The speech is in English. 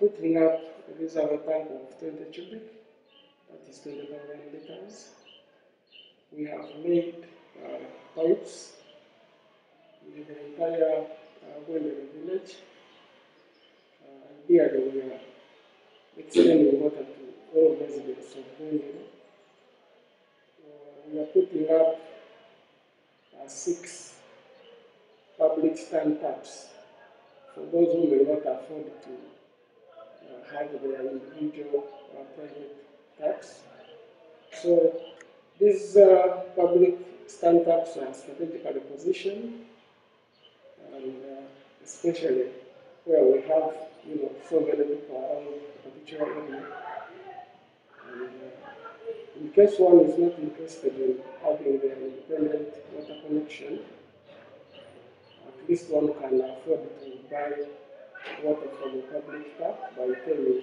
totaling up, these have a band of 20 cubic, that is 20,000 liters. We have made pipes in the entire boiler village. Here we are extending water to all residents of Boiler. We are putting up 6 public stand taps for those who may not afford to have their individual private taps. So these public stand taps are strategically positioned, and especially where we have so many people around the particular area. In case one is not interested in having their independent water connection, at least one can afford to buy water from a public tap by paying